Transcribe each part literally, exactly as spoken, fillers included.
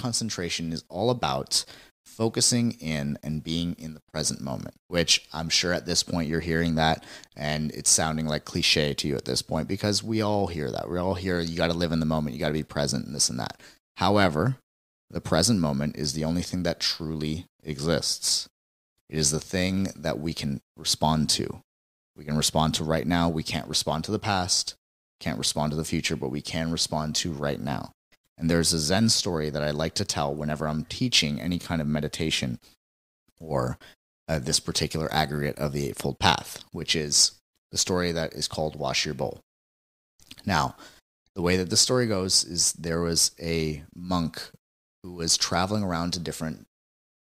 concentration is all about focusing in and being in the present moment, which I'm sure at this point you're hearing that and it's sounding like cliche to you at this point, because we all hear that. We all hear you got to live in the moment, you got to be present and this and that. However, the present moment is the only thing that truly exists. It is the thing that we can respond to. We can respond to right now. We can't respond to the past, can't respond to the future, but we can respond to right now. And there's a Zen story that I like to tell whenever I'm teaching any kind of meditation or uh, this particular aggregate of the Eightfold Path, which is the story that is called Wash Your Bowl. Now, the way that the story goes is there was a monk who was traveling around to different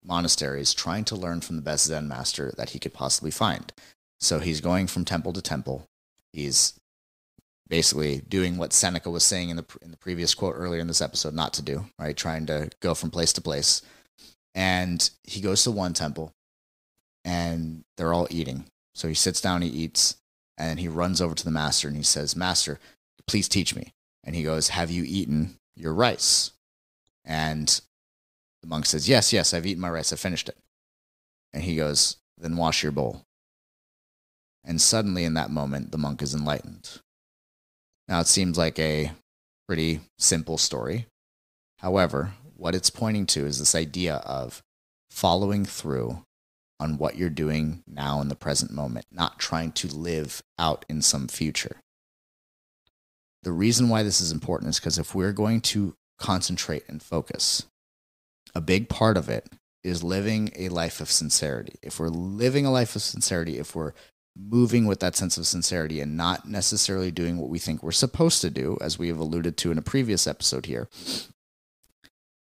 monasteries trying to learn from the best Zen master that he could possibly find. So he's going from temple to temple. He's basically doing what Seneca was saying in the in the previous quote earlier in this episode not to do, right? Trying to go from place to place. And he goes to one temple and they're all eating. So he sits down, he eats, and he runs over to the master and he says, "Master, please teach me." And he goes, "Have you eaten your rice?" And the monk says, yes, yes, I've eaten my rice. I finished it." And he goes, "Then wash your bowl." And suddenly in that moment, the monk is enlightened. Now, it seems like a pretty simple story. However, what it's pointing to is this idea of following through on what you're doing now in the present moment, not trying to live out in some future. The reason why this is important is because if we're going to concentrate and focus, a big part of it is living a life of sincerity. If we're living a life of sincerity, if we're moving with that sense of sincerity and not necessarily doing what we think we're supposed to do, as we have alluded to in a previous episode here,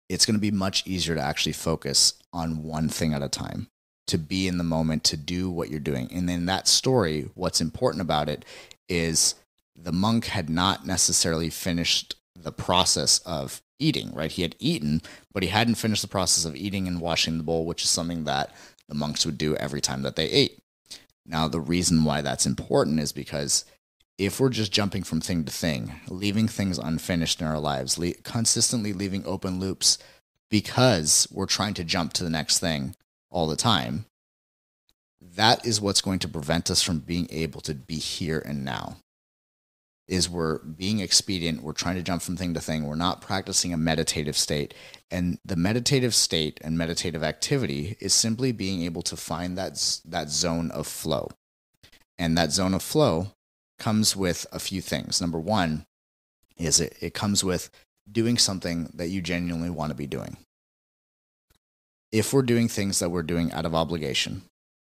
it's going to be much easier to actually focus on one thing at a time, to be in the moment, to do what you're doing. And then that story, what's important about it is the monk had not necessarily finished the process of eating, right? He had eaten, but he hadn't finished the process of eating and washing the bowl, which is something that the monks would do every time that they ate. Now, the reason why that's important is because if we're just jumping from thing to thing, leaving things unfinished in our lives, le- consistently leaving open loops because we're trying to jump to the next thing all the time, that is what's going to prevent us from being able to be here and now. Is we're being expedient, we're trying to jump from thing to thing, we're not practicing a meditative state. And the meditative state and meditative activity is simply being able to find that, that zone of flow. And that zone of flow comes with a few things. Number one is it, it comes with doing something that you genuinely want to be doing. If we're doing things that we're doing out of obligation,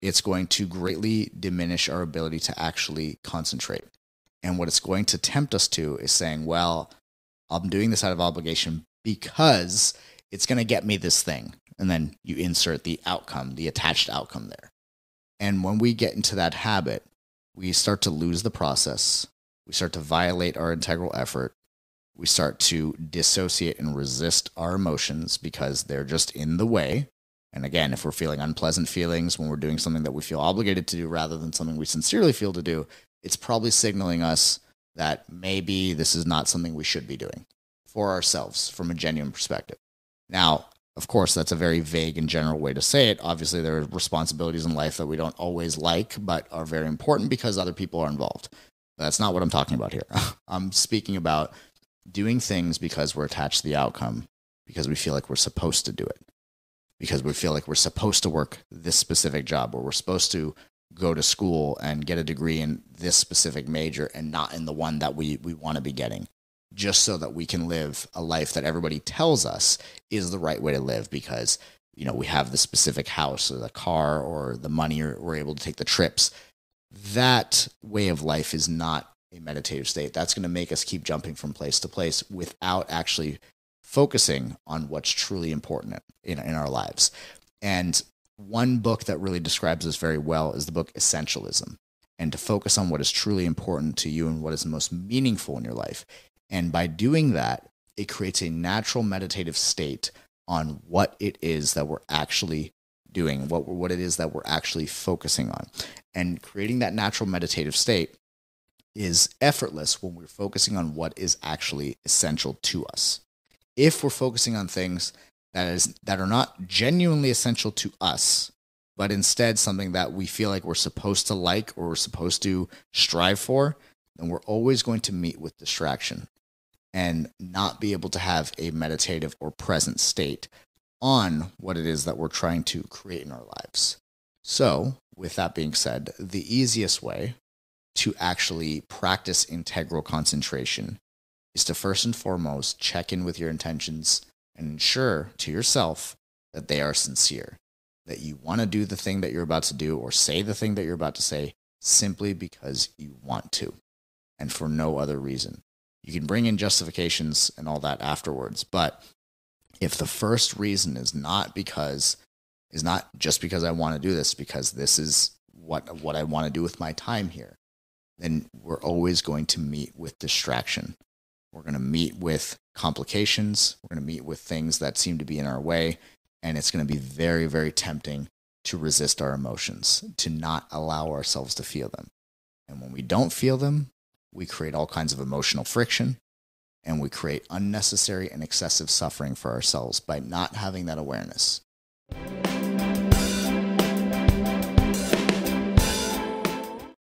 it's going to greatly diminish our ability to actually concentrate. And what it's going to tempt us to is saying, well, I'm doing this out of obligation because it's going to get me this thing. And then you insert the outcome, the attached outcome there. And when we get into that habit, we start to lose the process. We start to violate our integral effort. We start to dissociate and resist our emotions because they're just in the way. And again, if we're feeling unpleasant feelings when we're doing something that we feel obligated to do rather than something we sincerely feel to do, it's probably signaling us that maybe this is not something we should be doing for ourselves from a genuine perspective. Now, of course, that's a very vague and general way to say it. Obviously, there are responsibilities in life that we don't always like, but are very important because other people are involved. But that's not what I'm talking about here. I'm speaking about doing things because we're attached to the outcome, because we feel like we're supposed to do it, because we feel like we're supposed to work this specific job, or we're supposed to go to school and get a degree in this specific major and not in the one that we, we want to be getting, just so that we can live a life that everybody tells us is the right way to live because, you know, we have the specific house or the car or the money or we're able to take the trips. That way of life is not a meditative state. That's going to make us keep jumping from place to place without actually focusing on what's truly important in, in our lives. And one book that really describes this very well is the book Essentialism, and to focus on what is truly important to you and what is most meaningful in your life. And by doing that, it creates a natural meditative state on what it is that we're actually doing, what, what it is that we're actually focusing on. And creating that natural meditative state is effortless when we're focusing on what is actually essential to us. if we're focusing on things that is that are not genuinely essential to us, but instead something that we feel like we're supposed to like or we're supposed to strive for, then we're always going to meet with distraction and not be able to have a meditative or present state on what it is that we're trying to create in our lives. So, with that being said, the easiest way to actually practice integral concentration is to first and foremost check in with your intentions and ensure to yourself that they are sincere, that you want to do the thing that you're about to do or say the thing that you're about to say simply because you want to and for no other reason. You can bring in justifications and all that afterwards, but if the first reason is not because, is not just because I want to do this, because this is what what I want to do with my time here, then we're always going to meet with distraction. We're going to meet with complications. We're going to meet with things that seem to be in our way. And it's going to be very, very tempting to resist our emotions, to not allow ourselves to feel them. And when we don't feel them, we create all kinds of emotional friction, and we create unnecessary and excessive suffering for ourselves by not having that awareness.